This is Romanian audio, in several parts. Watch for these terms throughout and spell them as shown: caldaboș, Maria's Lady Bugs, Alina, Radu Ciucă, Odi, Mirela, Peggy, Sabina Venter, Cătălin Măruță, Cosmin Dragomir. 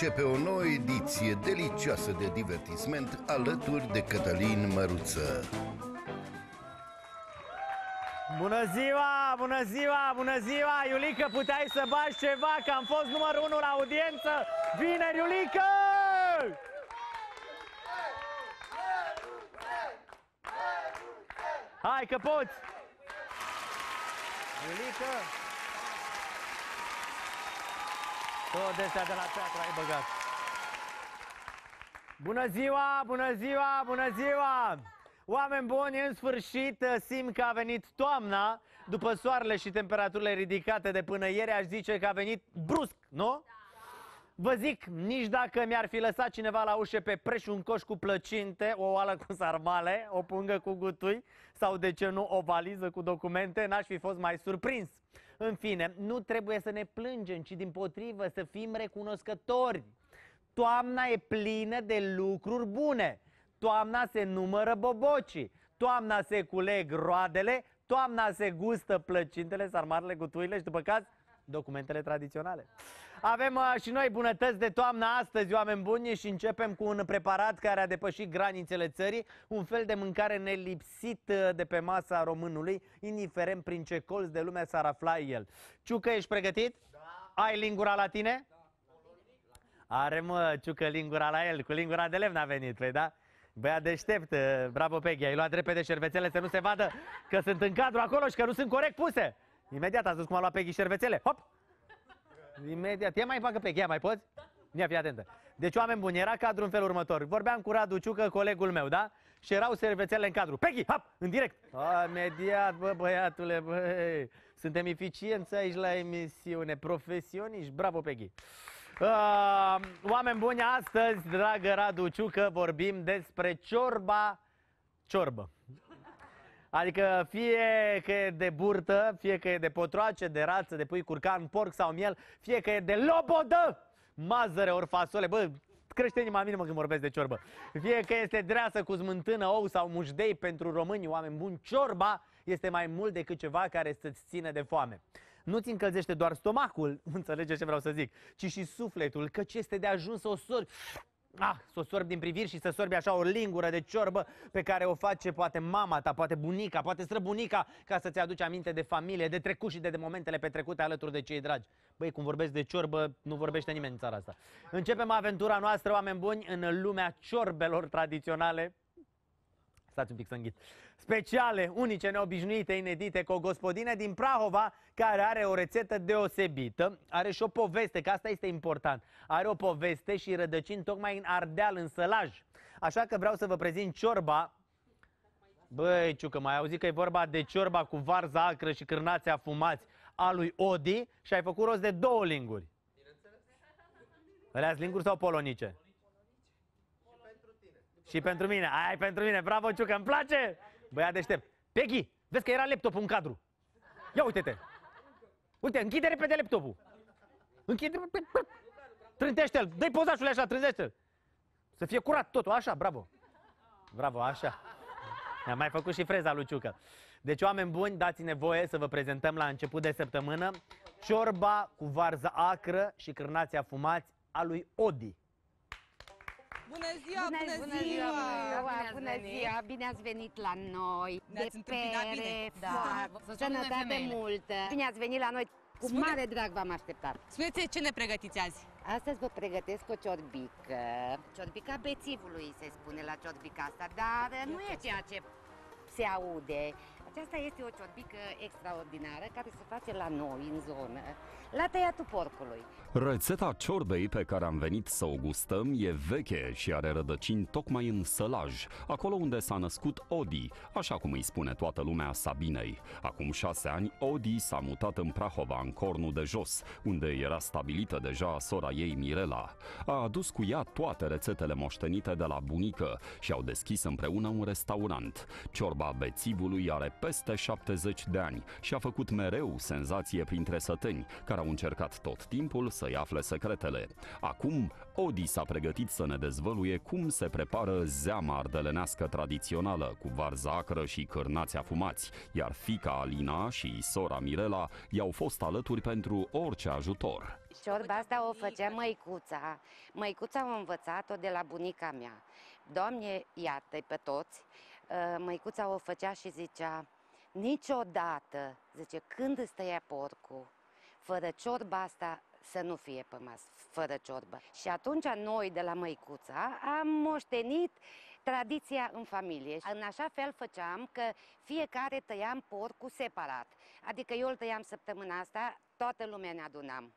începe o nouă ediție delicioasă de divertisment alături de Cătălin Măruță. Bună ziua, bună ziua, bună ziua! Iulică, puteai să bagi ceva, că am fost numărul 1 la audiență vineri, Iulică! Hai că poți! Iulică! Tot de astea de la teatru ai băgat. Bună ziua, bună ziua, bună ziua! Oameni buni, în sfârșit simt că a venit toamna. După soarele și temperaturile ridicate de până ieri, aș zice că a venit brusc, nu? Vă zic, nici dacă mi-ar fi lăsat cineva la ușă pe preș un coș cu plăcinte, o oală cu sarmale, o pungă cu gutui sau, de ce nu, o valiză cu documente, n-aș fi fost mai surprins. În fine, nu trebuie să ne plângem, ci dimpotrivă să fim recunoscători. Toamna e plină de lucruri bune. Toamna se numără bobocii, toamna se culeg roadele, toamna se gustă plăcintele, sarmarele, gutuile și, după caz, documentele tradiționale. Avem și noi bunătăți de toamnă astăzi, oameni buni, și începem cu un preparat care a depășit granițele țării, un fel de mâncare nelipsit de pe masa românului, indiferent prin ce colț de lume s-ar afla el. Ciucă, ești pregătit? Da. Ai lingura la tine? Da. Are, mă, Ciucă, lingura la el, cu lingura de lemn a venit, păi, da? Băia deștept, bravo Peggy, ai luat repede șervețele să nu se vadă că sunt în cadru acolo și că nu sunt corect puse. Imediat a zis cum a luat Peggy șervețele, hop! Imediat, ia mai bagă Peggy, ia mai poți? Ia, fii atentă. Deci, oameni buni, era cadru în felul următor. Vorbeam cu Radu Ciucă, colegul meu, da? Și erau șervețele în cadru. Peggy, hop, în direct! Imediat, bă, băiatule, băi! Suntem eficienți aici la emisiune, profesioniști, bravo Peggy! Oameni buni, astăzi, dragă Radu Ciucă, vorbim despre ciorbă. Adică fie că e de burtă, fie că e de potroace, de rață, de pui, curcan, porc sau miel, fie că e de lobodă, mazăre ori fasole, bă, crește inima minimă când vorbesc de ciorbă. Fie că este dreasă cu smântână, ou sau mușdei, pentru români, oameni buni, ciorba este mai mult decât ceva care să-ți ține de foame. Nu-ți încălzește doar stomacul, înțelegeți ce vreau să zic, ci și sufletul, căci este de ajuns să o sorbi, să o sorbi din priviri și să sorbi așa o lingură de ciorbă pe care o face poate mama ta, poate bunica, poate străbunica, ca să-ți aduci aminte de familie, de trecut și de momentele petrecute alături de cei dragi. Băi, cum vorbesc de ciorbă, nu vorbește nimeni în țara asta. Începem aventura noastră, oameni buni, în lumea ciorbelor tradiționale. Stați un pic să înghit. Speciale, unice, neobișnuite, inedite, cu o gospodină din Prahova care are o rețetă deosebită, are și o poveste, că asta este important. Are o poveste și rădăcini tocmai în Ardeal, în Sălaj. Așa că vreau să vă prezint ciorba. Băi, Ciucă, mai auzit că e vorba de ciorba cu varza acră și cârnați afumați a lui Odi și ai făcut rost de două linguri. Alea-s linguri sau polonice? Și pentru mine, aia e pentru mine, bravo Ciucă, îmi place! Băia deștept. Peggy, vezi că era laptopul în cadru. Ia uite-te! Uite, închide repede laptopul. Închide, trântește-l, dă-i pozașul așa, trântește-l. Să fie curat totul, așa, bravo. Bravo, așa. Am mai făcut și freza lui Ciucă. Deci, oameni buni, dați-ne voie să vă prezentăm la început de săptămână ciorba cu varză acră și cârnați afumați a lui Odi. Bună ziua, bună ziua! Bine ați venit la noi! Ne-ați întâmpinat bine! Da, sănătate multă! Bine ați venit la noi! Cu mare drag v-am așteptat! Spuneți-ne ce ne pregătiți azi! Astăzi vă pregătesc o ciorbică. Ciorbica bețivului se spune la ciorbica asta, dar nu e ceea ce se aude. Aceasta este o ciorbică extraordinară care se face la noi, în zonă, la tăiatul porcului. Rețeta ciorbei pe care am venit să o gustăm e veche și are rădăcini tocmai în Sălaj, acolo unde s-a născut Odi, așa cum îi spune toată lumea Sabinei. Acum 6 ani, Odi s-a mutat în Prahova, în Cornul de Jos, unde era stabilită deja sora ei Mirela. A adus cu ea toate rețetele moștenite de la bunică și au deschis împreună un restaurant. Ciorba bețivului are pe peste 70 de ani și a făcut mereu senzație printre săteni, care au încercat tot timpul să-i afle secretele. Acum, Odi s-a pregătit să ne dezvăluie cum se prepară zeama ardelenească tradițională, cu varză acră și cârnați afumați, iar fiica Alina și sora Mirela i-au fost alături pentru orice ajutor. Ciorba asta o făcea măicuța. Măicuța a învățat-o de la bunica mea. Doamne, iartă-i pe toți, măicuța o făcea și zicea, niciodată, zice, când îți tăia porcul, fără ciorba asta să nu fie pămas, fără ciorbă. Și atunci noi de la măicuța am moștenit tradiția în familie. În așa fel făceam că fiecare tăiam porcul separat. Adică eu îl tăiam săptămâna asta, toată lumea ne adunam.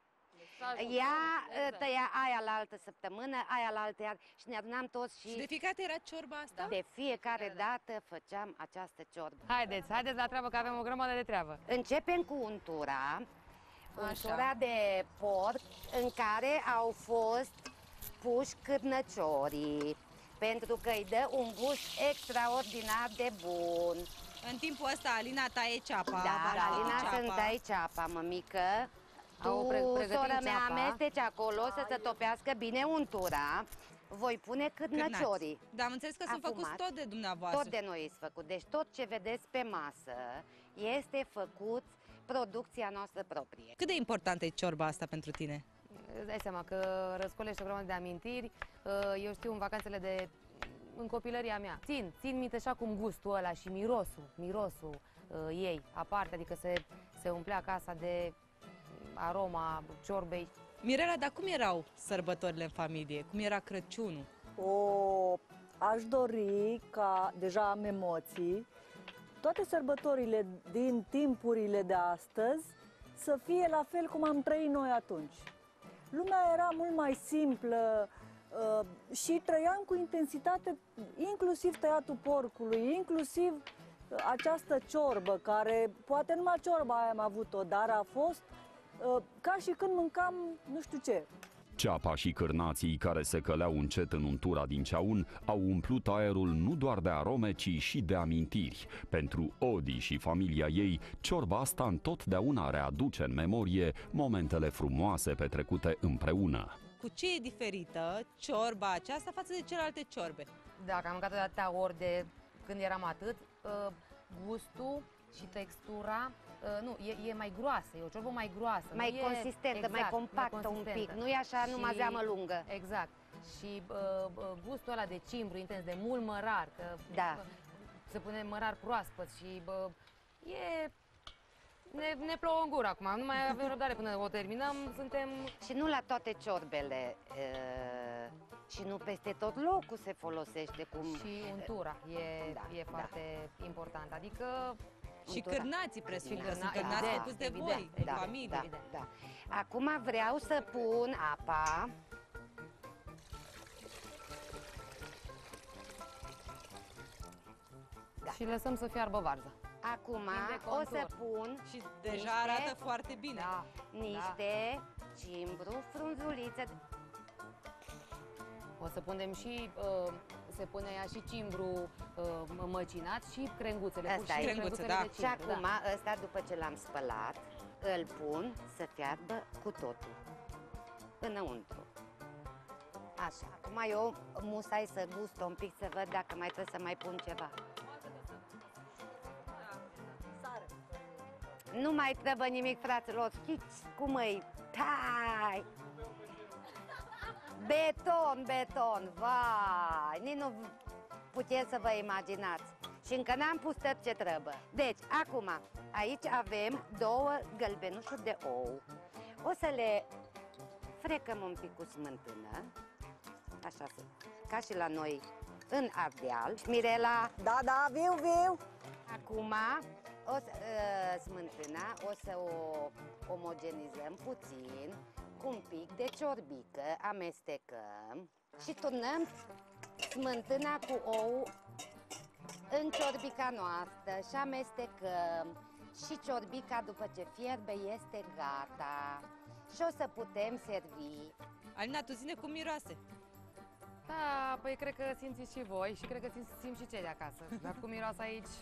Ea tăia aia la altă săptămână, aia la altă iar, și ne adunam toți și... Și de fiecare era ciorba asta? De fiecare dată făceam această ciorbă. Haideți la treabă, că avem o grămadă de treabă. Începem cu untura. Untura de porc în care au fost puși cârnăciorii, pentru că îi dă un gust extraordinar de bun. În timpul ăsta Alina taie ceapa. Da, Alina să-mi taie ceapa, mămică. Tu, sora mea, amesteci acolo să se topească bine untura. Voi pune cârnăciorii. Dar am înțeles că sunt făcuți tot de dumneavoastră. Tot de noi sunt făcut. Deci tot ce vedeți pe masă este făcut producția noastră proprie. Cât de importantă e ciorba asta pentru tine? Îți dai seama că răscolești o grămadă de amintiri. Eu știu, în vacanțele de... în copilăria mea. Țin minte și acum gustul ăla și mirosul ei aparte. Adică se umplea casa de aroma ciorbei. Mirela, dar cum erau sărbătorile în familie? Cum era Crăciunul? Aș dori ca, deja am emoții, toate sărbătorile din timpurile de astăzi să fie la fel cum am trăit noi atunci. Lumea era mult mai simplă și trăiam cu intensitate, inclusiv tăiatul porcului, inclusiv această ciorbă, care poate numai ciorba aia am avut-o, dar a fost ca și când mâncam nu știu ce. Ceapa și cârnații care se căleau încet în untura din ceaun au umplut aerul nu doar de arome, ci și de amintiri. Pentru Odi și familia ei, ciorba asta întotdeauna readuce în memorie momentele frumoase petrecute împreună. Cu ce e diferită ciorba aceasta față de celelalte ciorbe? Dacă am mâncat-o de atâtea ori de când eram atât, gustul și textura, e mai groasă, e o ciorbă mai groasă. Mai consistentă, exact, mai compactă un pic, nu e așa numai zeamă lungă. Exact. Și gustul ăla de cimbru intens, de mult mărar, că se pune mărar proaspăt și e... Ne plouă în gură acum, nu mai avem răbdare până o terminăm, suntem... Și nu la toate ciorbele, și nu peste tot locul se folosește cum... Și untura e foarte importantă, adică... Și cârnații presupun că sunt cârnați făcuți de voi, de familie. Acum vreau să pun apa. Și lăsăm să fiarbă varza. Acum o să pun și deja niște, arată foarte bine. Niște cimbru, frunzulițe. O să punem și se pune aia și cimbru măcinat și crenguțele. Asta e crenguțele de cimbru. Și acum ăsta, după ce l-am spălat, îl pun să fiarbă cu totul înăuntru. Așa. Acum eu musai să gust un pic să văd dacă mai trebuie să mai pun ceva. Nu mai trebuie nimic, fraților, știți cum îi tai! Beton, vai! Nici nu puteți să vă imaginați. Și încă n-am pus tot ce trebuie. Deci, acum, aici avem două gălbenușuri de ou. O să le frecăm un pic cu smântână, așa, ca și la noi în Ardeal. Mirela! Da, viu! Acum... smântâna o să o omogenizăm puțin, cu un pic de ciorbică, amestecăm și turnăm smântâna cu ou în ciorbica noastră și amestecăm. Și ciorbica, după ce fierbe, este gata și o să putem servi. Alina, tu ține cum miroase? Da, păi cred că simțiți și voi și cred că simt și cei de acasă. Dar cum miroase aici,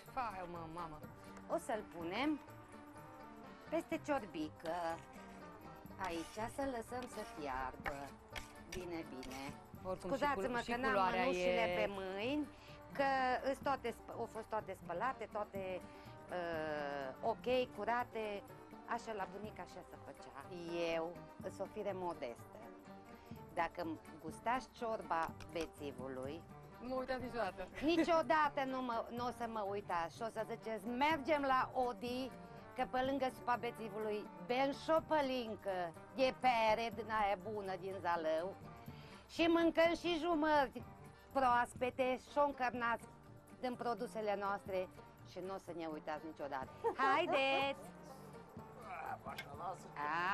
mamă! O să-l punem peste ciorbică. Aici să lăsăm să fiarbă. Bine, bine. Scuzați-mă că n-am mânușile pe mâini, că toate, au fost toate spălate, toate ok, curate. Așa la bunica așa se făcea. Eu îs o fire modestă. Dacă gustați ciorba bețivului, nu mă uitați niciodată. Niciodată nu o să mă uitați și o să ziceți, mergem la Odi, că pe lângă supa bețivului bem și o pălincă de pere din aia bună din Zalău și mâncăm și jumări proaspete și o încărnați din produsele noastre și nu o să ne uitați niciodată. Haideți!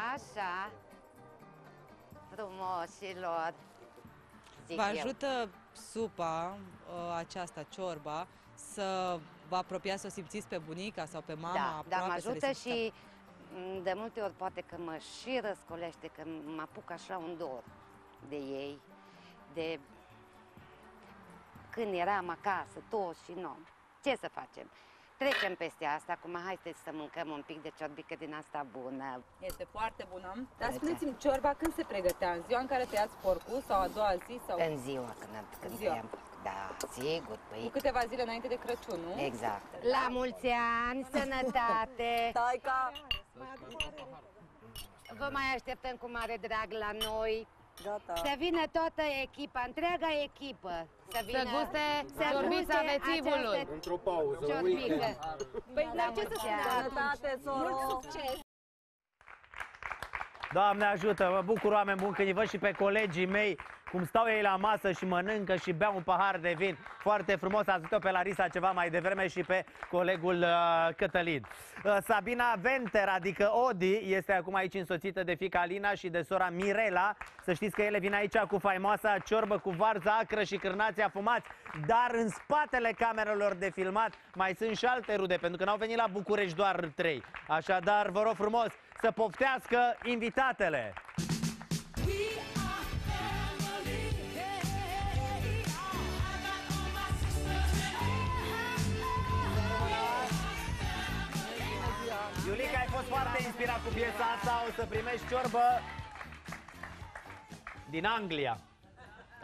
Așa, frumoșilor. Vă ajută supa aceasta, ciorba, să vă apropiați, să o simțiți pe bunica sau pe mama? Da, dar mă ajută și de multe ori poate că mă și răscolește, că mă apuc așa un dor de ei, de când eram acasă, toți și noi. Ce să facem? Trecem peste asta, acum haideți să mâncăm un pic de ciorbică din asta bună. Este foarte bună. Dar spuneți-mi, ciorba când se pregătea? În ziua în care tăiați porcul sau a doua zi? Sau... În ziua când tăiam. Da, sigur. Păi... Cu câteva zile înainte de Crăciun, nu? Exact. La mulți ani, sănătate! Taica! Vă mai așteptăm cu mare drag la noi. Gata. Să vină toată echipa, întreaga echipă. Să vină, să guste ciorbița bețivului. Într-o pauză, uite. Păi, la mulți ani. Mult succes! Doamne ajută, mă bucur, oameni buni, când îi văd și pe colegii mei, cum stau ei la masă și mănâncă și beau un pahar de vin. Foarte frumos, a zis-o pe Larisa ceva mai devreme și pe colegul Cătălin. Sabina Venter, adică Odi, este acum aici însoțită de fiica Alina și de sora Mirela. Să știți că ele vin aici cu faimoasa ciorbă cu varză acră și cârnați afumați. Dar în spatele camerelor de filmat mai sunt și alte rude, pentru că n-au venit la București doar 3. Așadar, vă rog frumos să poftească invitatele! Iulica, ai fost foarte inspirat cu piesa asta, o să primești ciorbă din Anglia.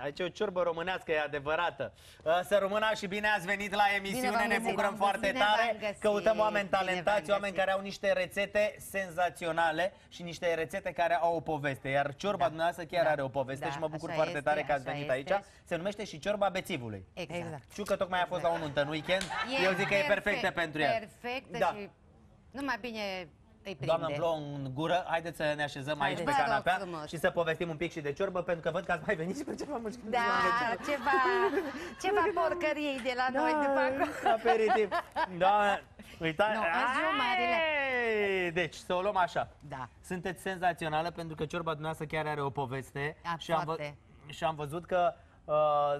Aici e o ciorbă românească, e adevărată. Să rămână și bine ați venit la emisiune, ne bucurăm foarte tare. Căutăm oameni talentați, oameni care au niște rețete senzaționale și niște rețete care au o poveste. Iar ciorba dumneavoastră chiar are o poveste și mă bucur foarte tare că ați venit aici. Se numește și ciorba bețivului. Exact. Știu că tocmai a fost la o nuntă în weekend, eu zic că e perfectă pentru ea. Perfectă și numai bine... Doamnă, îmi plouă în gură, haideți să ne așezăm aici pe canapea și să povestim un pic și de ciorbă, pentru că văd că ați mai venit și pe ceva mușcă. Da, ceva porcăriei de la noi după acolo. Aperitiv. Doamnă, uitați. Deci, să o luăm așa. Sunteți senzațională pentru că ciorba dumneavoastră chiar are o poveste. Și am văzut că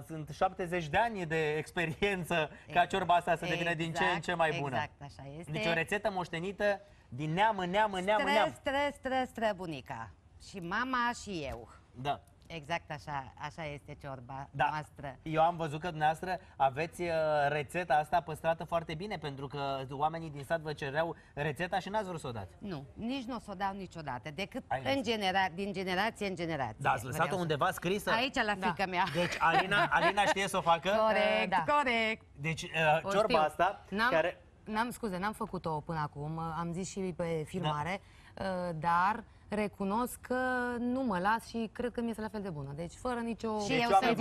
sunt 70 de ani de experiență ca ciorba asta să devină din ce în ce mai bună. Exact, așa este. Deci o rețetă moștenită din neam în neam în neam în neam. Stră bunica. Și mama și eu. Da. Exact așa, așa este ciorba noastră. Eu am văzut că dumneavoastră aveți rețeta asta păstrată foarte bine, pentru că oamenii din sat vă cereau rețeta și n-ați vrut să o dați. Nu, nici nu o să o dau niciodată, decât din generație în generație. Da, ați lăsat-o undeva scrisă? Aici, la fiica mea. Deci Alina știe să o facă? Corect, corect. Deci ciorba asta care... N-am făcut-o până acum, am zis și pe filmare, dar recunosc că nu mă las și cred că mi-e la fel de bună. Deci fără nicio ezitare. Și eu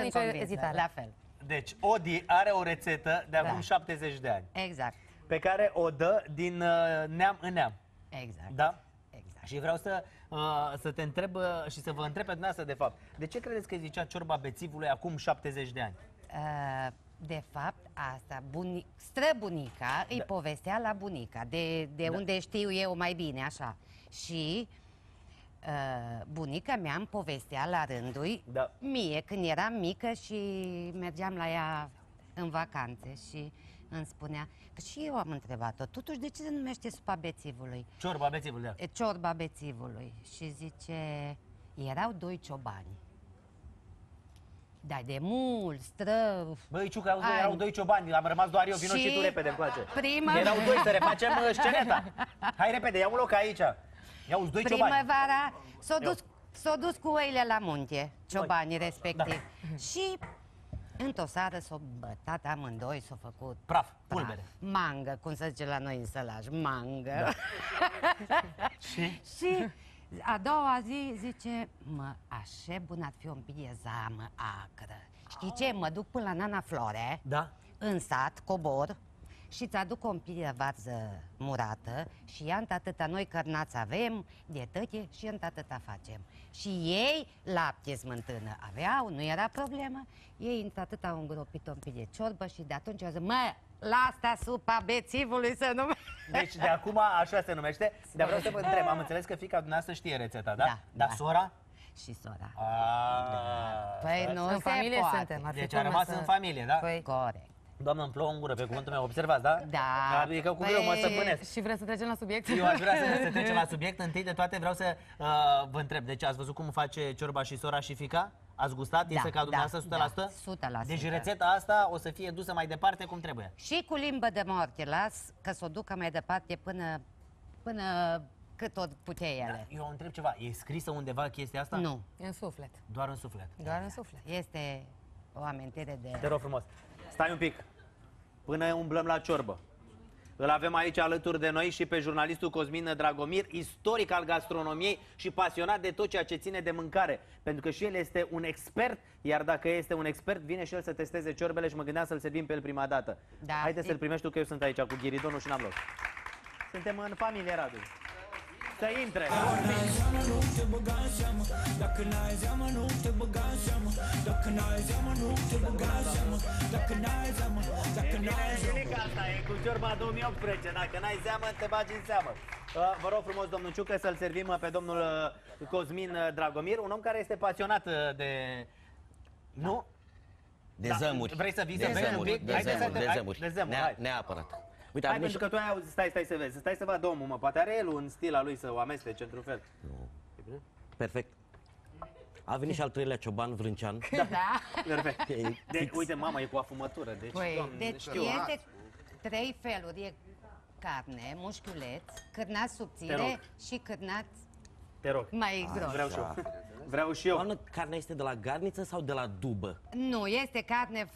sunt convinsă, la fel. Deci Odi are o rețetă de acum 70 de ani. Exact. Pe care o dă din neam în neam. Exact. Da? Exact. Și vreau să te întreb și să vă întreb pe dumneavoastră de fapt. De ce credeți că zicea ciorba bețivului acum 70 de ani? De fapt, asta, străbunica îi povestea la bunica, de unde știu eu mai bine, așa. Și bunica mea îmi povestea la rândul mie, când eram mică și mergeam la ea în vacanțe și îmi spunea, că și eu am întrebat-o, totuși de ce se numește supa bețivului? Ciorba bețivului, da. Ciorba bețivului. Și zice, erau doi ciobani. Da, de mult, străv. Băi, Ciucă, erau doi ciobani, am rămas doar eu, vino și tu repede, îmi place. Erau doi, să refacem sceneta. Hai repede, ia un loc aici. Ia-uți doi ciobani. Primăvara s-au dus cu oile la munte, ciobanii respectiv. Și într-o seară s-au bătat amândoi, s-au făcut praf, pulbere. Mangă, cum se zice la noi în sălaj, mangă. Și a doua zi zice, mă, așa bun ar fi o împie zamă acră. Știi ce? Mă duc până la Nana Flore, în sat, cobor, și-ți aduc o împie varză murată și ea într-atâta noi cărnați avem, de tăche, și într-atâta facem. Și ei lapte smântână aveau, nu era problemă, ei într-atâta au îngropit o împie ciorbă și de atunci au zis, mă, la asta supa bețivului se numește. Deci de acum așa se numește. Dar vreau să vă întreb, am înțeles că fica dumneavoastră știe rețeta, da? Da. Dar sora? Și sora. Păi nu se poate. Deci a rămas în familie, da? Păi corect. Doamnă, îmi plouă în gură, pe cuvântul meu, observați, da? Da. Adică cu greu mă stăpânesc. Și vreți să trecem la subiect? Eu aș vrea să trecem la subiect. Întâi de toate vreau să vă întreb. Deci ați văzut cum face ciorba și sora și fica? Ați gustat? Este ca dumneavoastră 100%? 100%. Deci rețeta asta o să fie dusă mai departe cum trebuie. Și cu limbă de moarte, las că s-o ducă mai departe până cât o putea ele. Da, eu întreb ceva. E scrisă undeva chestia asta? Nu. În suflet. Doar în suflet. Doar în suflet. Este o amintire de... Te rog frumos. Stai un pic, până umblăm la ciorbă. Îl avem aici alături de noi și pe jurnalistul Cosmin Dragomir, istoric al gastronomiei și pasionat de tot ceea ce ține de mâncare. Pentru că și el este un expert, iar dacă este un expert, vine și el să testeze ciorbele și mă gândeam să-l servim pe el prima dată. Da, haideți să-l primești tu, că eu sunt aici cu ghiridonul și n-am loc. Suntem în familie, Radu. Să intre! Asta e cu ciorba 2018, dacă n-ai zeamă, te bagi în seamă. Vă rog frumos, domnul Ciucă, să-l servim pe domnul Cosmin Dragomir, un om care este pasionat de... Nu? De zămuri. Vrei să vii să vezi un pic? De zămuri, neapărat. Uite, hai, pentru că tu ai auzit, stai să vezi, stai să vadă omul, mă, poate are el un stil al lui să o amestece într-un fel. Nu. E bine? Perfect. A venit și al treilea cioban, vrâncean. Da. Perfect. Deci, uite, mama, e cu afumătură, deci, doamne, deci știu. Deci, e de trei feluri, e carne, mușchiuleț, cârnați subțire și cârnați mai gros. Vreau și eu. Vreau și eu. Doamne, carnea este de la garniță sau de la dubă? Nu, este carne...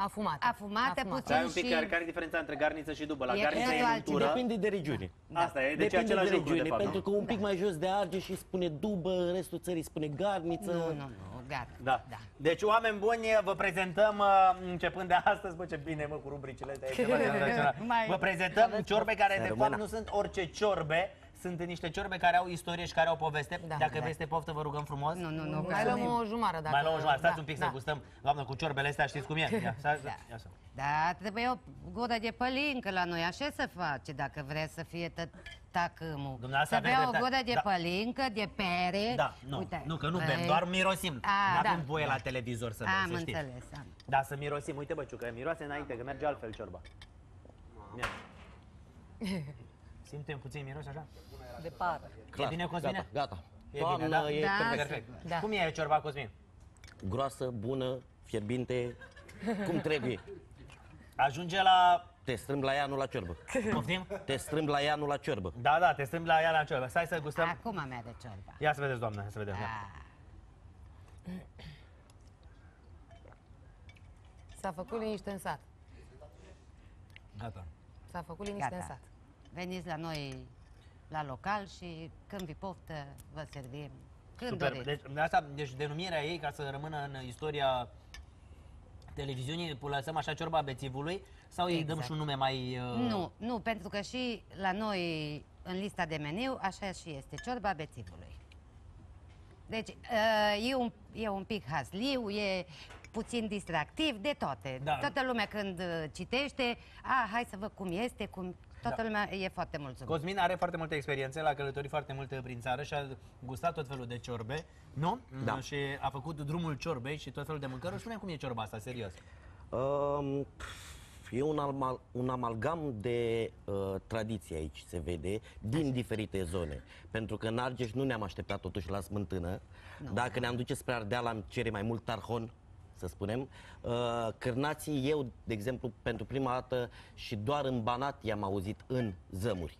Afumată. Afumată puțin și... un pic, care e diferența între garniță și dubă? La garniță e untură. Depinde de regiune. Asta e, deci același lucru, de fapt. Pentru că un pic mai jos de Argeș și spune dubă, în restul țării spune garniță. Nu, gata. Deci, oameni buni, vă prezentăm, începând de astăzi, bă, ce bine, mă, cu rubricile astea. Vă prezentăm ciorbe care, de fapt, nu sunt orice ciorbe. Sunt niște ciorbe care au istorie și care au poveste. Dacă vezi de poftă, vă rugăm frumos. Nu, mai luăm o jumară. Mai luăm o jumară. Stați un pic să gustăm. Doamnă, cu ciorbele astea știți cum e. Da, trebuie o gură de pălincă la noi. Așa se face dacă vreți să fie tacâmul. Să bea o gură de pălincă, de pere. Da, nu, că nu bem, doar mirosim. Nu avem voie la televizor să bem, să știți. Am înțeles. Da, să mirosim. Uite, bă, Ciucă, miroase înainte, că merge altfel ciorba. Simtem puțin miros, așa? De pară. E bine, Cosmine? Gata. E bine, da? E perfect. Cum e ciorba, Cosmin? Groasă, bună, fierbinte, cum trebuie. Ajunge la... Te strâmb la ea, nu la ciorbă. Poftim? Te strâmb la ea, nu la ciorbă. Da, te strâmb la ea, la ciorbă. Stai să gustăm. Acum mea de ciorba. Ia să vedeți, doamne, să vedeți. S-a făcut liniște în sat. Gata. S-a făcut liniște în sat. Veniți la noi la local și când vi poftă, vă servim când doriți. Deci denumirea ei, ca să rămână în istoria televiziunii, lăsăm așa ciorba bețivului sau îi dăm și un nume mai... Nu, pentru că și la noi, în lista de meniu, așa și este, ciorba bețivului. Deci e un pic hazliu, e... puțin distractiv, de toate. Toată lumea când citește, hai să văd cum este, toată lumea e foarte mulțumită. Cosmin are foarte multe experiențe, l-a călătorit foarte mult prin țară și a gustat tot felul de ciorbe, nu? Da. Și a făcut drumul ciorbei și tot felul de mâncări. Și spune cum e ciorba asta, serios. E un amalgam de tradiție aici, se vede, din diferite zone. Pentru că în Argeș nu ne-am așteptat totuși la smântână. Dacă ne-am duce spre Ardeal, am cere mai mult tarhon. să spunem. Cârnații, eu, de exemplu, pentru prima dată și doar în Banat i-am auzit în zămuri.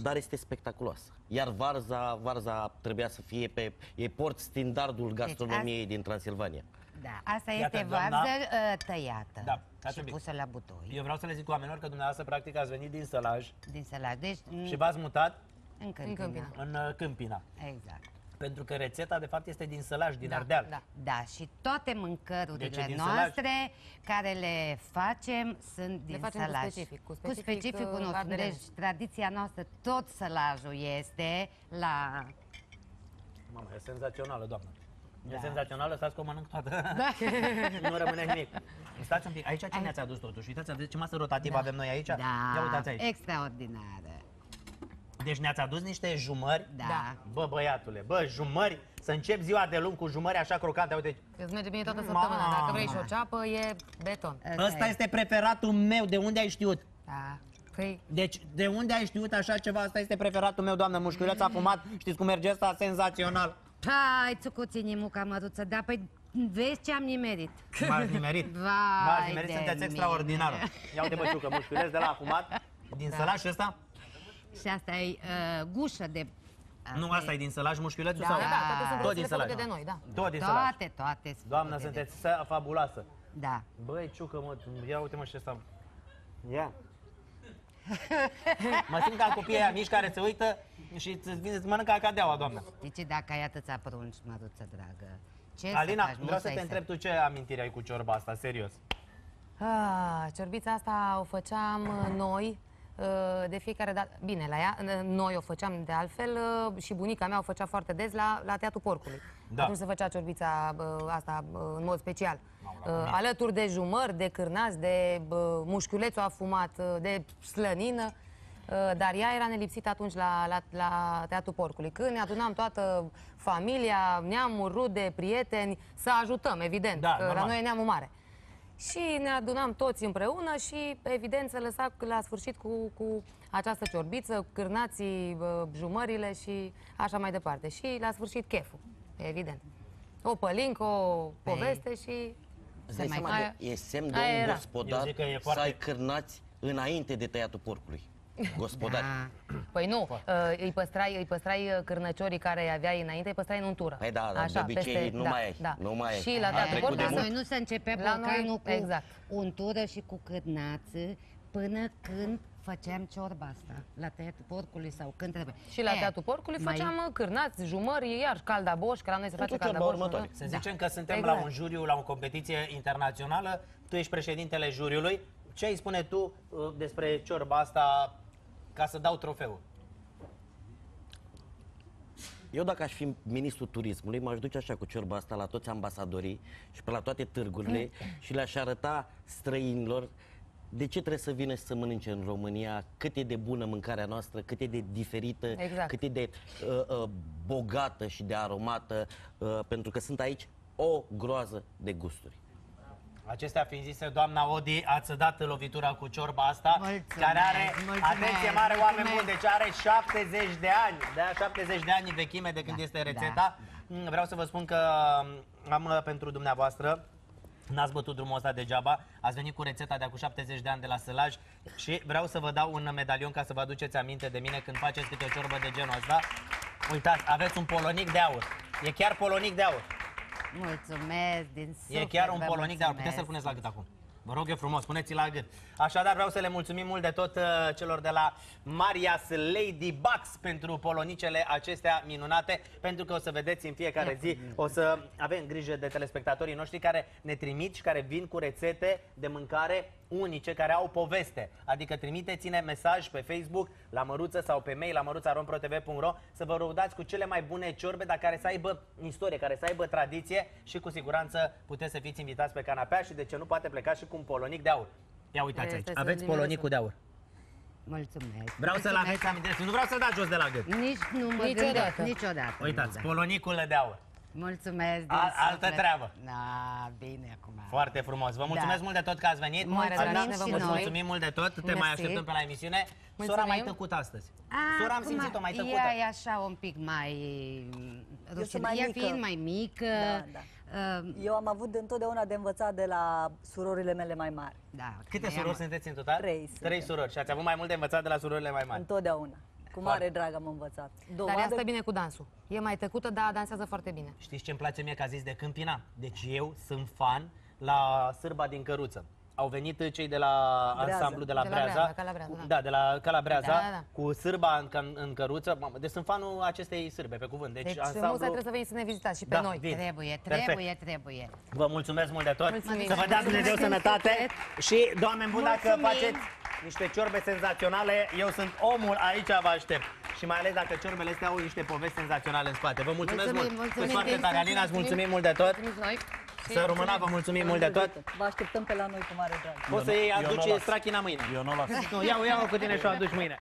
Dar este spectaculoasă. Iar varza trebuia să fie pe... E port standardul gastronomiei din Transilvania. Da, asta este varză tăiată și pusă la butoi. Eu vreau să le zic oamenilor că dumneavoastră practic ați venit din Sălaj. Din Sălaj, deci... Și v-ați mutat? În Câmpina. În Câmpina. Exact. Pentru că rețeta, de fapt, este din Sălaj, din Ardeal. Da, și toate mâncărurile noastre care le facem sunt din Sălaj. Cu specificul nostru. Deci, tradiția noastră, tot Sălajul este la... Mamă, e senzațională, doamnă. E senzațională, stați că o mănânc toată. Da. Nu rămâne nimic. Stați un pic. Aici ce ne-ați adus totuși? Uitați, aveți ce masă rotativă avem noi aici? Ia uitați aici. Extraordinară. Deci ne-ați adus niște jumări. Da. Bă, băiatule, bă, jumări. Să încep ziua de luni cu jumări așa crocante. Uite. Îți merge bine toată săptămâna. Dacă vrei și o ceapă, e beton. Ăsta este preferatul meu. De unde ai știut? Da. Deci, de unde ai știut așa ceva? Asta este preferatul meu, doamnă. Mușchiuleț a fumat. Știți cum merge asta? Senzațional. Hai, țucuținii, Muca Măruță, dar păi vezi ce am nimerit. M-ați nimerit? M-ați nimerit, sunteți extraordinară. Ia uite, bă, Ciucă, mușchiuleț de la afumat, din Sălaj ăsta. Și asta e gușă de... Nu, asta e din Sălaj, mușchiulețul sau? Da, toate sunt făcute de noi, da. Tot din Sălaj. Toate. Doamna, sunteți fabuloasă. Da. Băi, Ciucă, mă, ia uite-mă și ăsta. Ia. Mă simt ca copiii aia mici care se uită și îți mănâncă acadeaua, doamnă. Deci dacă ai atâția prunci, Măruță dragă, ce Alina, vreau să te întreb tu ce amintire ai cu ciorba asta, serios. Ciorbița asta o făceam noi de fiecare dată. Bine, la ea, noi o făceam de altfel și bunica mea o făcea foarte des la Teatul Porcului. Atunci se făcea ciorbița asta în mod special. Alături de jumări, de cârnați, de mușchiulețul afumat, de slănină. Dar ea era nelipsită atunci la Teatul Porcului. Când ne adunam toată familia, neamuri, rude, prieteni, să ajutăm, evident, că la noi e neamul mare. Și ne adunam toți împreună și, evident, se lăsa la sfârșit cu această ciorbiță, cârnații, jumările și așa mai departe. Și la sfârșit cheful, evident. O pălincă, o poveste și... E semn de un gospodar să ai cârnați înainte de Tăiatul Porcului. Gospodari. Păi nu, îi păstrai cârnăciorii care aveai înainte, îi păstrai în untură. Păi da, dar de obicei nu mai ai. Și la Teatul Porcului noi nu se începea borcanul cu untură și cu cârnață până când făceam ciorba asta, la Teatul Porcului sau când trebuie. Și la Teatul Porcului făceam cârnați, jumări, iar caldaboș, că la noi se face caldaboș. Să zicem că suntem la un juriu, la o competiție internațională, tu ești președintele juriului, ce îi spune tu despre ciorba asta ca să dau trofeul? Eu dacă aș fi ministrul turismului, m-aș duce așa cu ciorba asta la toți ambasadorii și pe la toate târgurile și le-aș arăta străinilor de ce trebuie să vină și să mănânce în România, cât e de bună mâncarea noastră, cât e de diferită, cât e de bogată și de aromată, pentru că sunt aici o groază de gusturi. Acestea fiind zise, doamna Odi, ați dat lovitura cu ciorba asta, care are, atenție mare, oameni buni, deci are 70 de ani, da, 70 de ani vechime de când este rețeta. Vreau să vă spun că am pentru dumneavoastră, n-ați bătut drumul ăsta degeaba, ați venit cu rețeta de acum 70 de ani de la Sălaj și vreau să vă dau un medalion ca să vă aduceți aminte de mine când faceți câte o ciorbă de genul ăsta. Uitați, aveți un polonic de aur, e chiar polonic de aur. Mulțumesc din suflet. E chiar un polonic, dar puteți să-l puneți la gât acum. Vă rog eu frumos, puneți-l la gât. Așadar, vreau să le mulțumim mult de tot celor de la Maria's Lady Bugs pentru polonicele acestea minunate, pentru că o să vedeți în fiecare zi, o să avem grijă de telespectatorii noștri care ne trimit și care vin cu rețete de mâncare unice, care au poveste. Adică trimiteți-ne mesaj pe Facebook la Măruță sau pe mail la maruța@romprotv.ro să vă rudați cu cele mai bune ciorbe, dar care să aibă istorie, care să aibă tradiție și cu siguranță puteți să fiți invitați pe canapea și de ce nu poate pleca și cu un polonic de aur. Ia uitați aici, aveți polonicul de aur. Mulțumesc. Vreau să-l aveți amintesc, nu vreau să-l dați jos de la gât. Niciodată. Uitați, polonicul de aur. Mulțumesc. Altă treabă. Bine acum. Foarte frumos. Vă mulțumesc mult de tot că ați venit. Mulțumim mult de tot. Te mai așteptăm pe la emisiune. Sora mai tăcută astăzi. Sora am simțit-o mai tăcută. Ea e așa un pic mai... Ea fiind mai mică, Eu am avut întotdeauna de învățat de la surorile mele mai mari. Da, câte surori sunteți în total? Trei surori. Și ați avut mai mult de învățat de la surorile mai mari? Întotdeauna. Cu mare drag am învățat. Dar ea stă bine cu dansul. E mai tăcută, dar dansează foarte bine. Știți ce îmi place mie, că a zis de Câmpina? Deci eu sunt fan la Sârba din Căruță. Au venit cei de la ansamblu, de la Breaza, da, de la Calabreaza, cu Sârba în Căruță. Deci sunt fanul acestei sârbe, pe cuvânt. Deci trebuie să veniți să ne vizitați și pe noi. Trebuie. Vă mulțumesc mult de tot. Să vă dea Dumnezeu sănătate. Și, Doamne bună, dacă faceți niște ciorbe senzaționale, eu sunt omul aici, vă aștept. Și mai ales dacă ciorbele astea au niște povești senzaționale în spate. Vă mulțumesc mult. Foarte tare, Alina, îți mulțumim mult de tot. Să rămână, vă mulțumim mult de tot. Vă așteptăm pe la noi cu mare drag. Poți să iei, aduci strachina mâine. Eu nu o las. Ia-o cu tine și o aduci mâine.